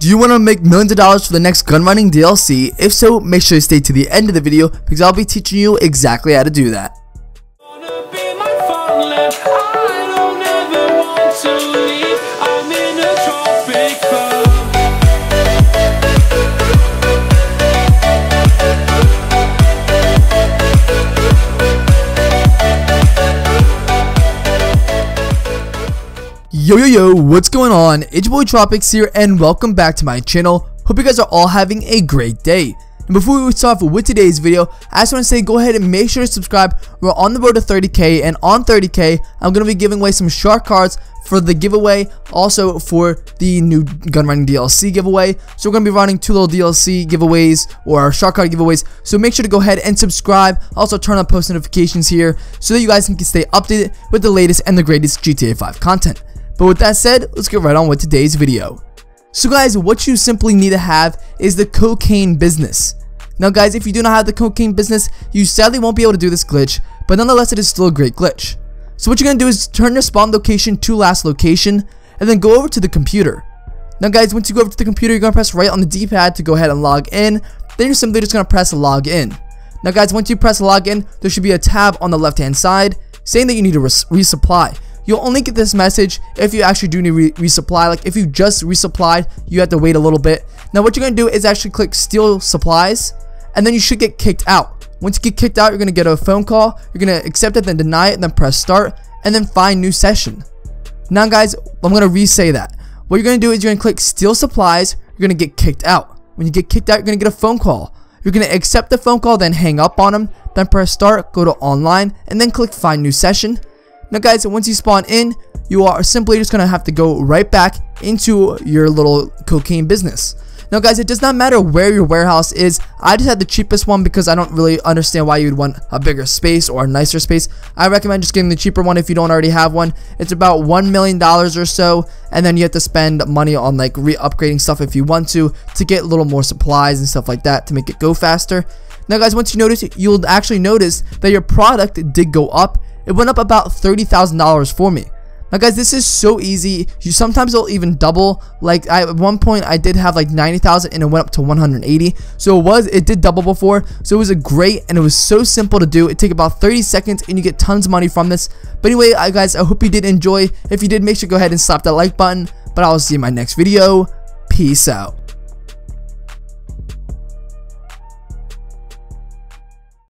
Do you want to make millions of dollars for the next Gunrunning DLC? If so, make sure you stay to the end of the video because I'll be teaching you exactly how to do that. Yo yo yo, what's going on? It's your boy Tropics here and welcome back to my channel. Hope you guys are all having a great day. And before we start off with today's video, I just want to say go ahead and make sure to subscribe. We're on the road to 30k, and on 30k I'm going to be giving away some shark cards for the giveaway, also for the new Gunrunning DLC giveaway. So we're going to be running two little DLC giveaways or shark card giveaways, so make sure to go ahead and subscribe. Also turn on post notifications here so that you guys can stay updated with the latest and the greatest GTA 5 content. But with that said, let's get right on with today's video. So guys, what you simply need to have is the cocaine business. Now guys, if you do not have the cocaine business, you sadly won't be able to do this glitch, but nonetheless it is still a great glitch. So what you're going to do is turn your spawn location to last location, and then go over to the computer. Now guys, once you go over to the computer, you're going to press right on the D-pad to go ahead and log in, then you're simply just going to press log in. Now guys, once you press log in, there should be a tab on the left hand side saying that you need to resupply. You'll only get this message if you actually do need to resupply. Like if you just resupplied, you have to wait a little bit. Now what you're going to do is actually click steal supplies, and then you should get kicked out. Once you get kicked out, you're going to get a phone call. You're going to accept it, then deny it, then press start, and then find new session. Now guys, I'm going to re-say that. What you're going to do is you're going to click steal supplies, you're going to get kicked out. When you get kicked out, you're going to get a phone call. You're going to accept the phone call, then hang up on them, then press start, go to online, and then click find new session. Now guys, once you spawn in, you are simply just going to have to go right back into your little cocaine business. Now guys, it does not matter where your warehouse is. I just had the cheapest one because I don't really understand why you'd want a bigger space or a nicer space. I recommend just getting the cheaper one if you don't already have one. It's about $1 million or so, and then you have to spend money on like re-upgrading stuff if you want to get a little more supplies and stuff like that to make it go faster. Now guys, once you notice, you'll actually notice that your product did go up. It went up about $30,000 for me. Now guys, this is so easy. You sometimes it'll even double. Like at one point I did have like 90,000 and it went up to 180. So it did double before. So it was a great, and it was so simple to do. It took about 30 seconds and you get tons of money from this. But anyway, guys, I hope you did enjoy. If you did, make sure to go ahead and slap that like button. But I'll see you in my next video. Peace out.